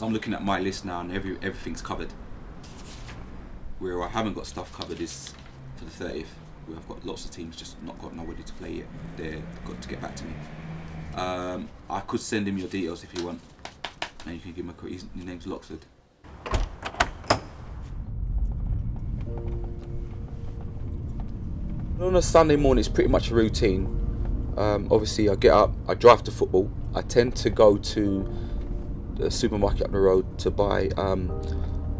because I'm looking at my list now and everything's covered. Where I haven't got stuff covered is for the 30th, where I've got lots of teams just not got nobody to play yet. They've got to get back to me. I could send him your details if you want, and you can give him a call. His name's Lockford. On a Sunday morning, it's pretty much a routine. Obviously, I get up, I drive to football. I tend to go to the supermarket up the road to buy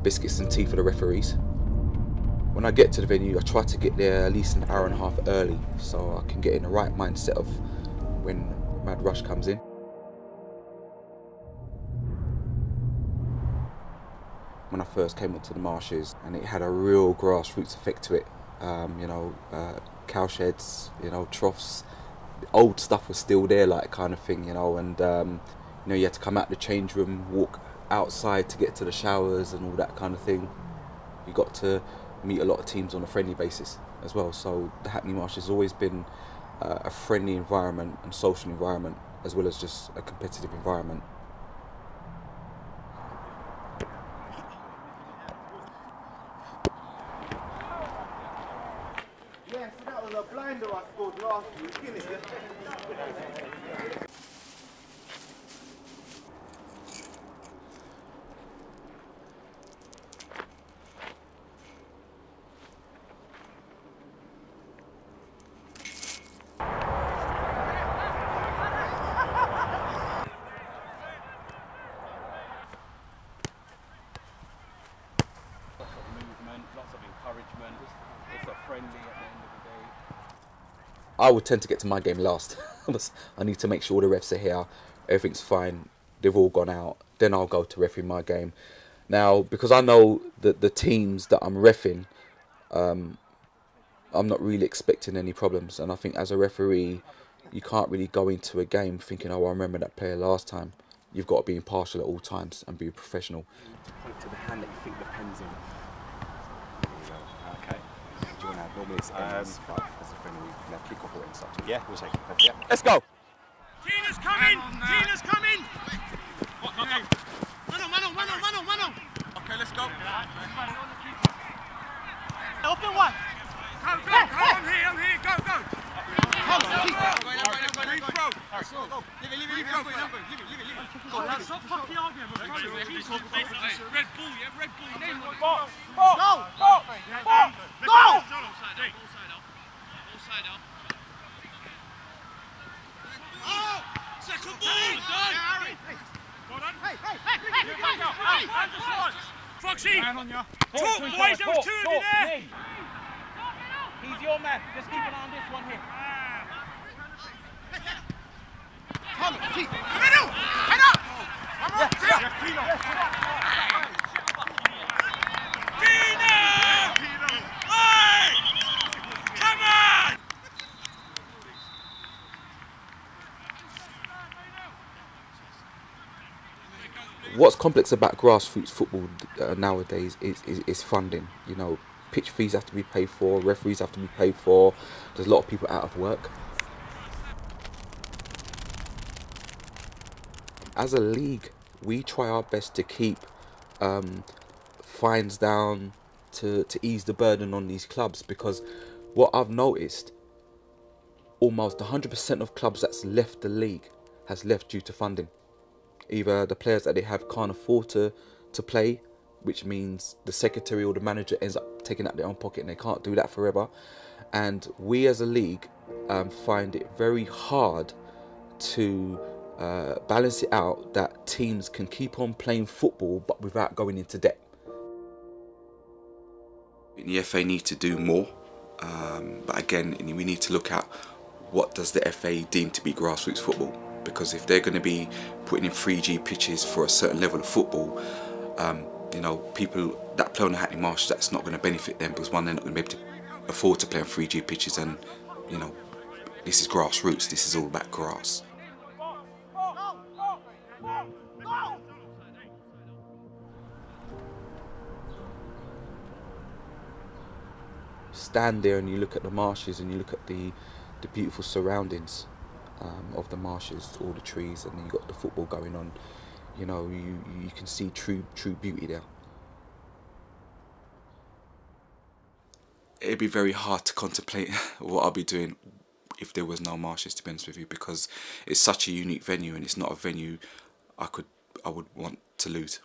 biscuits and tea for the referees. When I get to the venue, I try to get there at least an hour and a half early, so I can get in the right mindset of when mad rush comes in. When I first came up to the Marshes, and it had a real grassroots effect to it. You know, cow sheds, you know, troughs, the old stuff was still there, like, kind of thing, you know, and you know, you had to come out the change room, walk outside to get to the showers and all that kind of thing. You got to meet a lot of teams on a friendly basis as well, so the Hackney Marshes has always been a friendly environment and social environment, as well as just a competitive environment. Yes, that was a blinder I scored last week, isn't it? I would tend to get to my game last. I need to make sure all the refs are here, everything's fine, they've all gone out, then I'll go to referee my game. Now, because I know that the teams that I'm reffing, I'm not really expecting any problems, and I think as a referee, you can't really go into a game thinking, oh, I remember that player last time. You've got to be impartial at all times and be professional. Point to the hand that you think the pen's in. Yeah, we'll take it. Yeah. Let's go! Gina's coming! Gina's coming! What? No, Mano! Okay, let's go. Open one! Go, go! I'm here! Go, go! Go, Leave it! Go! Foxy! Man on ya. Talk, boys, there was two of you there! He's your man, just keep an eye on this one here. Come on, keep it! Head up! I'm on! Dina! Hey! Come on! What's complex about grassroots football nowadays is funding. You know, pitch fees have to be paid for, referees have to be paid for, there's a lot of people out of work. As a league, we try our best to keep fines down to ease the burden on these clubs, because what I've noticed, almost 100% of clubs that's left the league has left due to funding. Either the players that they have can't afford to play, which means the secretary or the manager ends up taking out their own pocket, and they can't do that forever. And we as a league find it very hard to balance it out that teams can keep on playing football but without going into debt. The FA need to do more, but again, we need to look at what does the FA deem to be grassroots football. Because if they're going to be putting in 3G pitches for a certain level of football, you know, people that play on the Hackney Marsh, that's not going to benefit them, because one, they're not going to be able to afford to play on 3G pitches, and, you know, this is grassroots, this is all about grass. Stand there and you look at the marshes and you look at the beautiful surroundings. Of the marshes, all the trees, and then you've got the football going on. you know, you can see true beauty there. It'd be very hard to contemplate what I'll be doing if there was no marshes, to be honest with you, because it's such a unique venue and it's not a venue I would want to lose.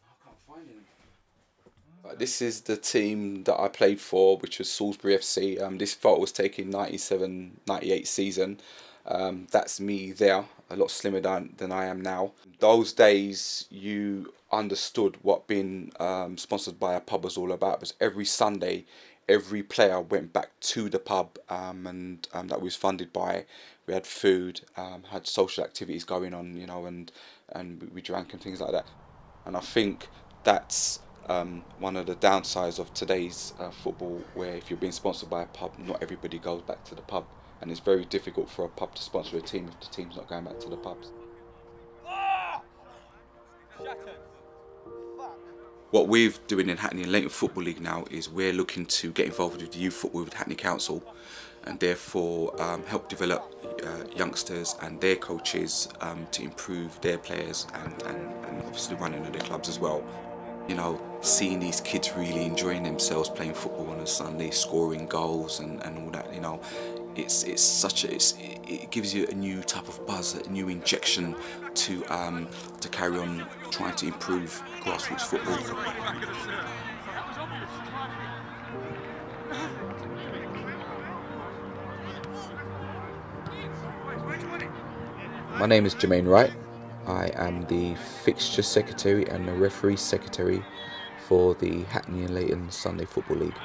I can't find him. This is the team that I played for, which was Salisbury FC. This photo was taken 97-98 season. That's me there, a lot slimmer than I am now. Those days you understood what being sponsored by a pub was all about, because every Sunday every player went back to the pub, and that was funded by, we had food, had social activities going on, you know, and we drank and things like that. And I think that's one of the downsides of today's football, where if you're being sponsored by a pub, not everybody goes back to the pub. And it's very difficult for a pub to sponsor a team if the team's not going back to the pubs. What we're doing in Hackney and Leyton Football League now is we're looking to get involved with the youth football with Hackney Council, and therefore help develop youngsters and their coaches to improve their players and obviously running their clubs as well. You know, seeing these kids really enjoying themselves playing football on a Sunday, scoring goals and all that, you know, it gives you a new type of buzz, a new injection to carry on trying to improve grassroots football. My name is Jermaine Wright. I am the fixture secretary and the referee secretary for the Hackney and Leyton Sunday Football League.